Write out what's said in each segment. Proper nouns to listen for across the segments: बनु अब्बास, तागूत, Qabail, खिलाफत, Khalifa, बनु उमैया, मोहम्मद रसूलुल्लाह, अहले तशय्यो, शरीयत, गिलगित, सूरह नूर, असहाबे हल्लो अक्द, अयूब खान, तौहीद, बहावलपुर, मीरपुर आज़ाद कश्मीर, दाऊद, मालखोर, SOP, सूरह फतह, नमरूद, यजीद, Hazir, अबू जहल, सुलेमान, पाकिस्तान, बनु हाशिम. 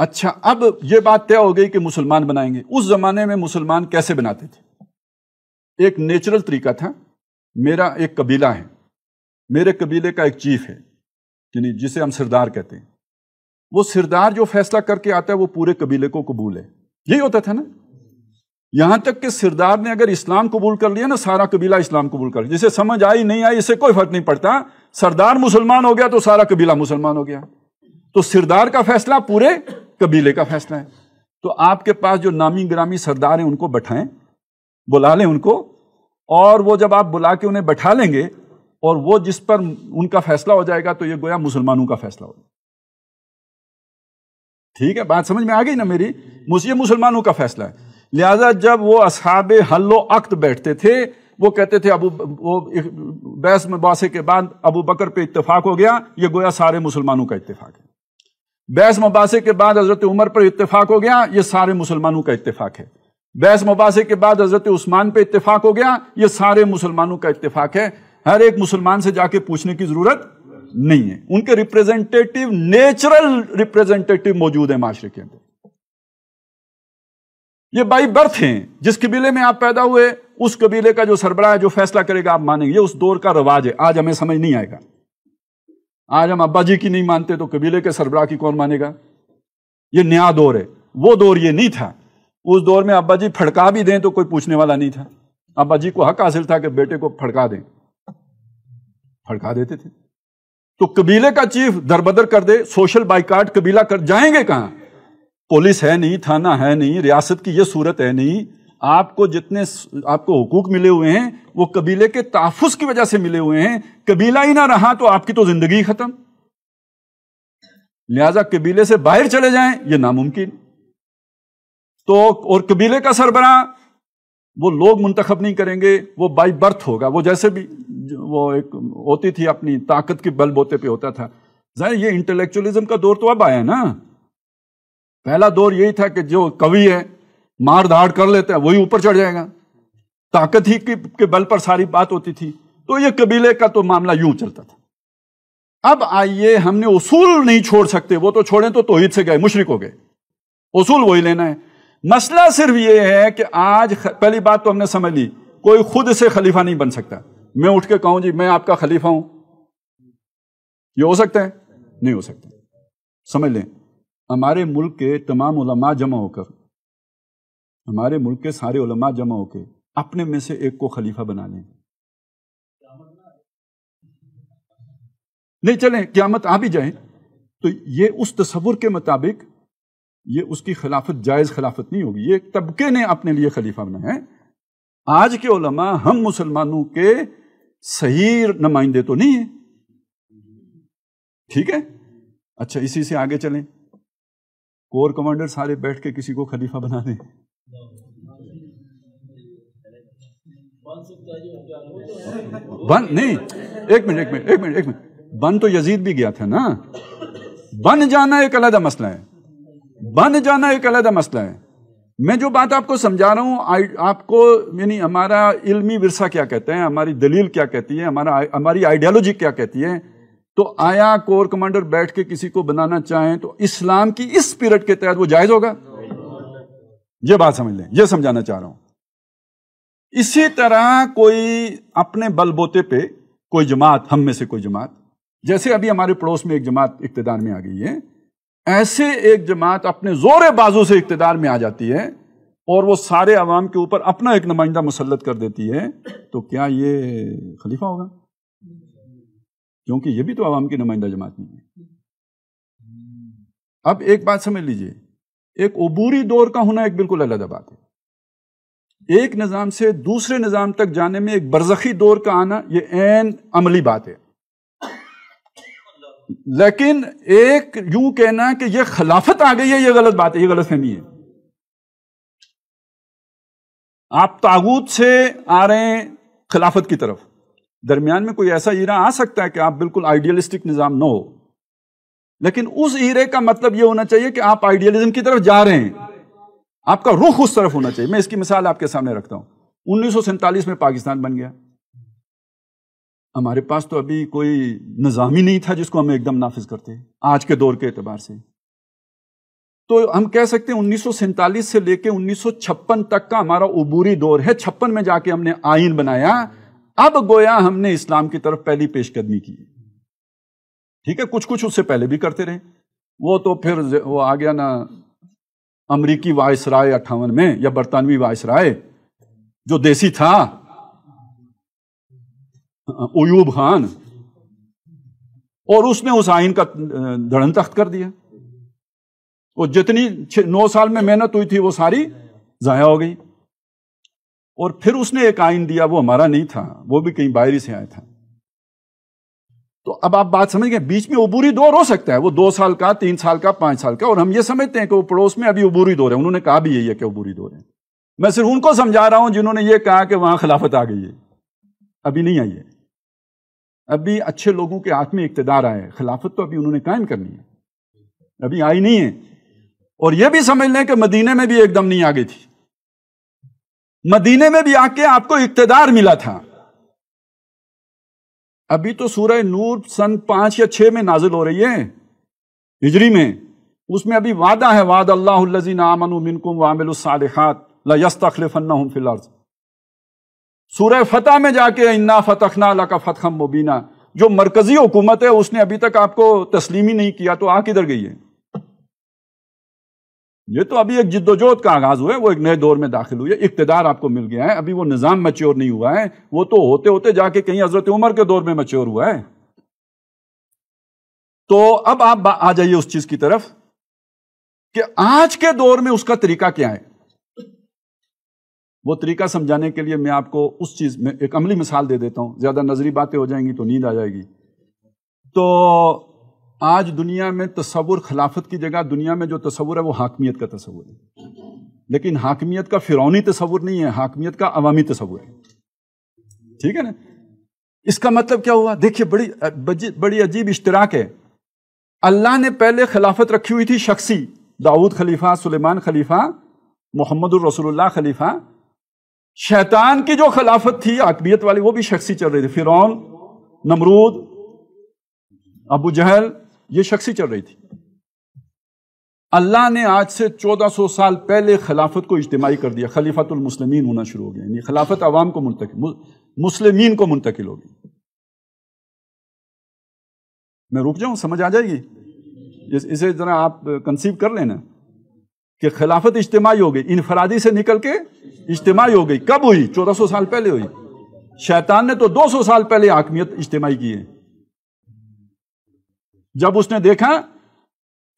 अच्छा, अब यह बात तय हो गई कि मुसलमान बनाएंगे। उस जमाने में मुसलमान कैसे बनाते थे? एक नेचुरल तरीका था। मेरा एक कबीला है, मेरे कबीले का एक चीफ है यानी जिसे हम सरदार कहते हैं। वो सरदार जो फैसला करके आता है वो पूरे कबीले को कबूल है। यही होता था ना, यहां तक कि सरदार ने अगर इस्लाम कबूल कर लिया ना, सारा कबीला इस्लाम कबूल कर लिया। जिसे समझ आई नहीं आई इससे कोई फर्क नहीं पड़ता, सरदार मुसलमान हो गया तो सारा कबीला मुसलमान हो गया। तो सरदार का फैसला पूरे कबीले का फैसला है। तो आपके पास जो नामी ग्रामी सरदार हैं उनको बैठाएं, बुला लें उनको, और वो जब आप बुला के उन्हें बैठा लेंगे और वो जिस पर उनका फैसला हो जाएगा तो ये गोया मुसलमानों का फैसला होगा। ठीक है, बात समझ में आ गई ना मेरी? ये मुसलमानों का फैसला है। लिहाजा जब वो असहाबे हल्लो अक्त बैठते थे वो कहते थे बहस मुबासे के बाद अबू बकर पे इत्तेफाक हो गया, ये गोया सारे मुसलमानों का इत्तेफाक है। बहस मुबासे के बाद हजरत उमर पर इत्तेफाक हो गया, ये सारे मुसलमानों का इत्तेफाक है। बहस मुबासे के बाद हजरत उस्मान पे इत्तेफाक हो गया, ये सारे मुसलमानों का इत्तेफाक है। हर एक मुसलमान से जाके पूछने की जरूरत नहीं है। उनके रिप्रेजेंटेटिव, नेचुरल रिप्रेजेंटेटिव मौजूद है माशरे के अंदर। ये बाई बर्थ हैं, जिस कबीले में आप पैदा हुए उस कबीले का जो सरबराह है जो फैसला करेगा आप मानेंगे। उस दौर का रवाज है, आज हमें समझ नहीं आएगा। आज हम अब्बा जी की नहीं मानते तो कबीले के सरबराह की कौन मानेगा? ये नया दौर है, वो दौर ये नहीं था। उस दौर में अब्बा जी फड़का भी दें तो कोई पूछने वाला नहीं था। अब्बा जी को हक हासिल था कि बेटे को फड़का दें, फड़का देते थे। तो कबीले का चीफ दरबदर कर दे, सोशल बाइकाट, कबीला कर जाएंगे कहां? पुलिस है नहीं, थाना है नहीं, रियासत की ये सूरत है नहीं। आपको जितने आपको हुकूक मिले हुए हैं वो कबीले के तहफ़्फ़ुज़ की वजह से मिले हुए हैं। कबीला ही ना रहा तो आपकी तो जिंदगी खत्म। लिहाजा कबीले से बाहर चले जाएं ये नामुमकिन। तो और कबीले का सरबराह वो लोग मुंतखब नहीं करेंगे, वो बाई बर्थ होगा। वो जैसे भी वो एक होती थी अपनी ताकत की बलबोते पे होता था। जाहिर ये इंटेलेक्चुअलिज्म का दौर तो अब आया ना। पहला दौर यही था कि जो कवि है मार धाड़ कर लेता है वही ऊपर चढ़ जाएगा, ताकत ही के बल पर सारी बात होती थी। तो ये कबीले का तो मामला यूं चलता था। अब आइए, हमने उसूल नहीं छोड़ सकते, वो तो छोड़ें तो तौहीद से गए, मुशरिक हो गए। उसूल वही लेना है। मसला सिर्फ ये है कि आज पहली बात तो हमने समझ ली, कोई खुद से खलीफा नहीं बन सकता। मैं उठ के कहूं जी मैं आपका खलीफा हूं, ये हो सकता है? नहीं हो सकता। समझ लें, हमारे मुल्क के तमाम उलमा जमा होकर, हमारे मुल्क के सारे उलमा जमा होकर अपने में से एक को खलीफा बना लें। नहीं चलें, क़यामत आ भी जाए तो ये उस तस्वुर के मुताबिक ये उसकी खिलाफत जायज़ खिलाफत नहीं होगी। ये तबके ने अपने लिए खलीफा बनाया है। आज के उलमा हम मुसलमानों के सही नुमाइंदे तो नहीं है। ठीक है, अच्छा इसी से आगे चलें। कोर कमांडर सारे बैठ के किसी को खलीफा बना दें, बन नहीं, एक मिनट, बन तो यजीद भी गया था ना। बन जाना एक अलग मसला है, बन जाना एक अलग मसला है। मैं जो बात आपको समझा रहा हूं आपको, यानी हमारा इल्मी विरसा क्या कहते हैं, हमारी दलील क्या कहती है, हमारी आइडियोलॉजी क्या कहती है। तो आया कोर कमांडर बैठ के किसी को बनाना चाहें तो इस्लाम की इस स्पिरिट के तहत वो जायज होगा? ये बात समझ लें, ये समझाना चाह रहा हूं। इसी तरह कोई अपने बलबोते पे कोई जमात, हम में से कोई जमात, जैसे अभी हमारे पड़ोस में एक जमात इक्तदार में आ गई है, ऐसे एक जमात अपने जोर बाजू से इक्तदार में आ जाती है और वो सारे अवाम के ऊपर अपना एक नुमाइंदा मुसल्लत कर देती है, तो क्या ये खलीफा होगा? क्योंकि ये भी तो अवाम की नुमाइंदा जमात नहीं है। अब एक बात समझ लीजिए, एक अबूरी दौर का होना एक बिल्कुल अलग बात है। एक निज़ाम से दूसरे निज़ाम तक जाने में एक बरज़खी दौर का आना ये ऐन अमली बात है। लेकिन एक यूं कहना कि ये खिलाफत आ गई है ये गलत बात है, ये गलतफहमी है। आप तागूत से आ रहे हैं खिलाफत की तरफ, दरमियान में कोई ऐसा ईरा आ सकता है कि आप बिल्कुल आइडियलिस्टिक निज़ाम ना हो, लेकिन उस ईरे का मतलब यह होना चाहिए कि आप आइडियलिज्म की तरफ जा रहे हैं, आपका रुख उस तरफ होना चाहिए। मैं इसकी मिसाल आपके सामने रखता हूं, 1947 में पाकिस्तान बन गया। हमारे पास तो अभी कोई निज़ाम ही नहीं था जिसको हम एकदम नाफिज करते आज के दौर के एतबार से। तो हम कह सकते हैं 1947 से लेकर 1956 तक का हमारा उबूरी दौर है। 56 में जाके हमने आइन बनाया, अब गोया हमने इस्लाम की तरफ पहली पेशकदमी की। ठीक है, कुछ कुछ उससे पहले भी करते रहे, वो तो फिर वो आ गया ना अमरीकी वायसराय 58 में, या बरतानवी वायसराय जो देसी था अयूब खान, और उसने उस आइन का धड़न तख्त कर दिया। वो जितनी 9 साल में मेहनत हुई थी वो सारी जाया हो गई। और फिर उसने एक आइन दिया, वो हमारा नहीं था, वो भी कहीं बाहरी से आया था। तो अब आप बात समझ गए, बीच में उबूरी दौर हो सकता है, वो 2 साल का, 3 साल का, 5 साल का, और हम ये समझते हैं कि वो पड़ोस में अभी उबूरी दौर है। उन्होंने कहा भी यही है कि उबूरी दौर है। मैं सिर्फ उनको समझा रहा हूं जिन्होंने ये कहा कि वहां खिलाफत आ गई है। अभी नहीं आई है, अभी अच्छे लोगों के हाथ में इक्तदार आया है। खिलाफत तो अभी उन्होंने कायम करनी है, अभी आई नहीं है। और यह भी समझ लें कि मदीने में भी एकदम नहीं आ गई थी, मदीने में भी आके आपको इक्तदार मिला था। अभी तो सूरह नूर सन 5 या 6 में नाजिल हो रही है हिजरी में, उसमें अभी वादा है, वाद अल्लाहुल्लज़ीना आमनू मिनकुम वामिलुस्सालिहात ला यस्तखलिफन्नहुम फिल अर्ज़। सूरह फतह में जाके इन्ना फतहना लका फतहम मुबीना, जो मरकजी हुकूमत है उसने अभी तक आपको तस्लीम ही नहीं किया, तो आ किधर गई है? ये तो अभी एक जिद्दोजहद का आगाज हुआ है, वो एक नए दौर में दाखिल हुई है, इक्तदार आपको मिल गया है। अभी वो निज़ाम मैच्योर नहीं हुआ है, वो तो होते होते जाके कहीं हजरत उमर के दौर में मैच्योर हुआ है। तो अब आप आ जाइए उस चीज की तरफ कि आज के दौर में उसका तरीका क्या है। वो तरीका समझाने के लिए मैं आपको उस चीज में एक अमली मिसाल दे देता हूं, ज्यादा नजरी बातें हो जाएंगी तो नींद आ जाएगी। तो आज दुनिया में तस्वुर खिलाफत की जगह, दुनिया में जो तस्वुर है वो हाकमियत का तस्वुर है, लेकिन हाकमियत का फिरौनी तस्वुर नहीं है, हाकमियत का अवामी तस्वुर है। ठीक है ना? इसका मतलब क्या हुआ? देखिए बड़ी अजीब इश्तराक है। अल्लाह ने पहले खिलाफत रखी हुई थी शख्सी, दाऊद खलीफा, सुलेमान खलीफा, मोहम्मद रसूलुल्लाह खलीफा। शैतान की जो खिलाफत थी हाकमियत वाली, वो भी शख्सी चल रही थी, फिरौन, नमरूद, अबू जहल, ये शख्सी चल रही थी। अल्लाह ने आज से 1400 साल पहले खिलाफत को इज्तिमाई कर दिया, खलीफतुल मुस्लिमीन होना शुरू हो गया, यानी खिलाफत आवाम को मुंतकिल, मुस्लिमीन को मुंतकिल हो गई। मैं रुक जाऊं, समझ आ जाएगी? इसे जरा आप कंसीव कर लेना कि खिलाफत इज्तिमाई हो गई, इनफरादी से निकल के इज्तिमाई हो गई। कब हुई? 1400 साल पहले हुई। शैतान ने तो 200 साल पहले हाकमियत इज्तिमाई की है, जब उसने देखा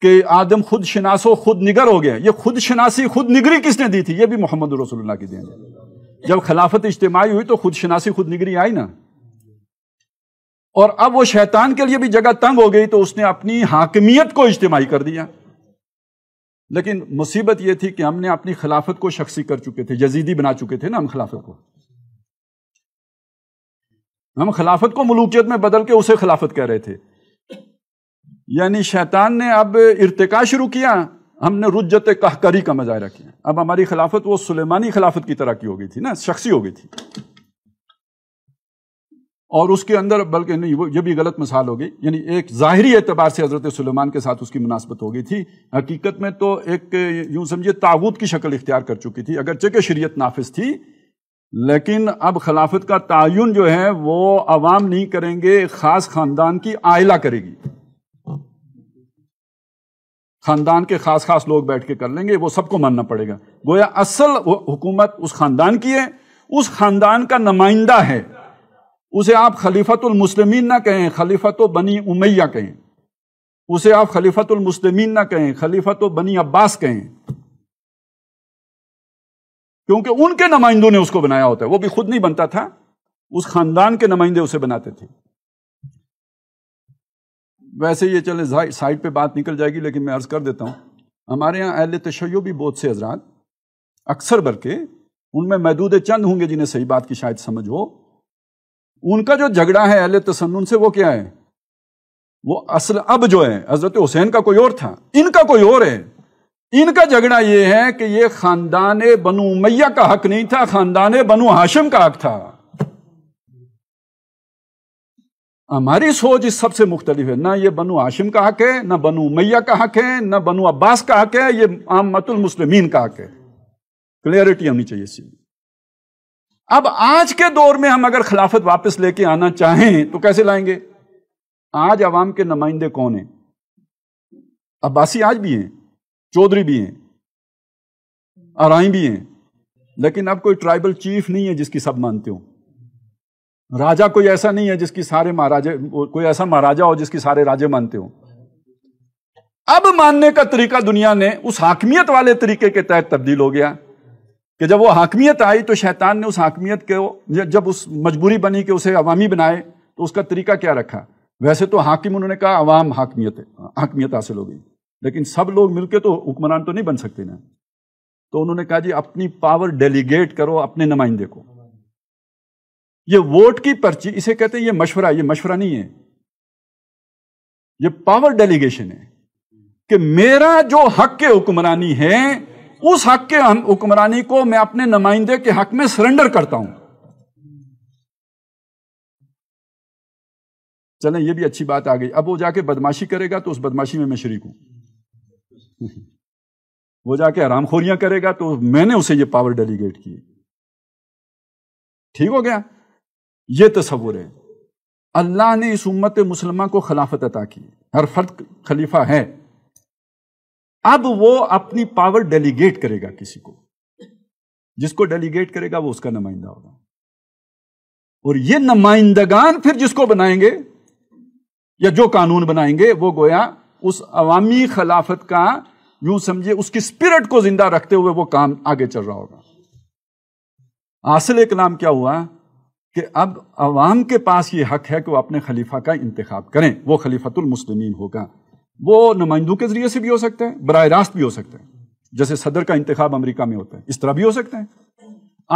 कि आदम खुद शनासो खुद निगर हो गया। ये खुद शनासी खुद निगरी किसने दी थी? ये भी मोहम्मद रसूलुल्लाह की देन है। जब खिलाफत इज्तिमाई हुई तो खुद शनासी खुद निगरी आई ना, और अब वो शैतान के लिए भी जगह तंग हो गई, तो उसने अपनी हाकमियत को इज्तिमाई कर दिया। लेकिन मुसीबत यह थी कि हमने अपनी खिलाफत को शख्सी कर चुके थे, यजीदी बना चुके थे ना हम खिलाफत को। हम खिलाफत को मलूकियत में बदल के उसे खिलाफत कह रहे थे, यानी शैतान ने अब इर्तिका शुरू किया, हमने रुज्जत कहकरी का मजायरा किया। अब हमारी खिलाफत वो सुलेमानी खिलाफत की तरह की हो गई थी ना, शख्सी हो गई थी। और उसके अंदर बल्कि नहीं, वो ये भी गलत मिसाल हो गई, यानी एक ज़ाहिरी एतबार से हजरत सुलेमान के साथ उसकी मुनासबत हो गई थी, हकीकत में तो एक यूं समझिए तागूत की शक्ल इख्तियार कर चुकी थी, अगरचे कि शरीयत नाफिज थी। लेकिन अब खिलाफत का तयन जो है वो आवाम नहीं करेंगे, खास खानदान की आयला करेगी, खानदान के खास खास लोग बैठ के कर लेंगे, वो सबको मानना पड़ेगा। गोया असल हुकूमत उस खानदान की है, उस खानदान का नुमाइंदा है। उसे आप खलीफतुल मुस्लिमीन ना कहें, खलीफतु बनी उमैया कहें। उसे आप खलीफतुल मुस्लिमीन ना कहें, खलीफतु बनी अब्बास कहें, क्योंकि उनके नुमाइंदों ने उसको बनाया होता है। वो भी खुद नहीं बनता था, उस खानदान के नुमाइंदे उसे बनाते थे। वैसे ये चले साइड पे बात निकल जाएगी, लेकिन मैं अर्ज कर देता हूँ, हमारे यहाँ अहले तशय्यो भी बहुत से हजरात अक्सर, बल्कि उनमें महदूद चंद होंगे जिन्हें सही बात की शायद समझ हो, उनका जो झगड़ा है अहले तसन्नुन से वो क्या है? वो असल अब जो है हजरत हुसैन का कोई और था, इनका कोई और है। इनका झगड़ा ये है कि ये खानदान बनु उमैया का हक नहीं था, खानदान बनु हाशिम का हक था। हमारी सोच इस सबसे मुख्तलिफ है। ना ये बनु हाशिम का हक है, ना बनु उमैया का हक है, ना बनु अब्बास का हक है, ये आमतुल मुस्लिमीन का हक है। क्लियरिटी होनी चाहिए इसी। अब आज के दौर में हम अगर खिलाफत वापस लेके आना चाहें तो कैसे लाएंगे? आज आवाम के नुमाइंदे कौन हैं? अब्बासी आज भी हैं, चौधरी भी हैं, आराई भी हैं, लेकिन अब कोई ट्राइबल चीफ नहीं है जिसकी सब मानते हो। राजा कोई ऐसा नहीं है जिसकी सारे महाराजे, कोई ऐसा महाराजा हो जिसकी सारे राजे मानते हो। अब मानने का तरीका दुनिया ने उस हाकमियत वाले तरीके के तहत तब्दील हो गया कि जब वो हाकमियत आई तो शैतान ने उस हाकमियत के, जब उस मजबूरी बनी कि उसे अवामी बनाए, तो उसका तरीका क्या रखा? वैसे तो हाकिम उन्होंने कहा अवाम हाकमियत है, हाकमियत हासिल हो गई, लेकिन सब लोग मिलकर तो हुक्मरान तो नहीं बन सकते ना। तो उन्होंने कहा जी अपनी पावर डेलीगेट करो अपने नुमाइंदे को। ये वोट की पर्ची, इसे कहते हैं, ये मशवरा नहीं है, ये पावर डेलीगेशन है कि मेरा जो हक के हुक्मरानी है उस हक के हुक्मरानी को मैं अपने नुमाइंदे के हक में सरेंडर करता हूं। चलें ये भी अच्छी बात आ गई। अब वो जाके बदमाशी करेगा तो उस बदमाशी में मैं शरीक हूं, वो जाके हरामखोरियां करेगा तो मैंने उसे ये पावर डेलीगेट की। ठीक हो गया? ये तस्वुर है। अल्लाह ने इस उम्मत मुसलमा को खिलाफत अता की, हर फर्द खलीफा है। अब वो अपनी पावर डेलीगेट करेगा किसी को, जिसको डेलीगेट करेगा वो उसका नुमाइंदा होगा, और ये नुमाइंदगान फिर जिसको बनाएंगे या जो कानून बनाएंगे वो गोया उस अवामी खिलाफत का, यूं समझिए, उसकी स्पिरिट को जिंदा रखते हुए वो काम आगे चल रहा होगा। हासिल कलाम क्या हुआ कि अब अवाम के पास ये हक है कि वो अपने खलीफा का इंतखाब करें। वो खलीफतुल मुस्लिमीन होगा, वो नुमाइंदों के जरिए से भी हो सकता है, बराह रास्त भी हो सकता है, जैसे सदर का इंतखाब अमेरिका में होता है, इस तरह भी हो सकता है।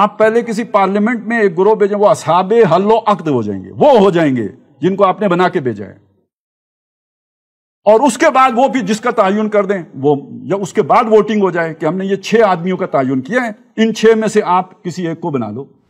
आप पहले किसी पार्लियामेंट में एक ग्रोह भेजें, वो असहाबे हल्लो अक्द हो जाएंगे, वो हो जाएंगे जिनको आपने बना के भेजा है, और उसके बाद वो भी जिसका तायुन कर दें वो, या उसके बाद वोटिंग हो जाए कि हमने ये 6 आदमियों का तायुन किया है, इन 6 में से आप किसी एक को बना लो।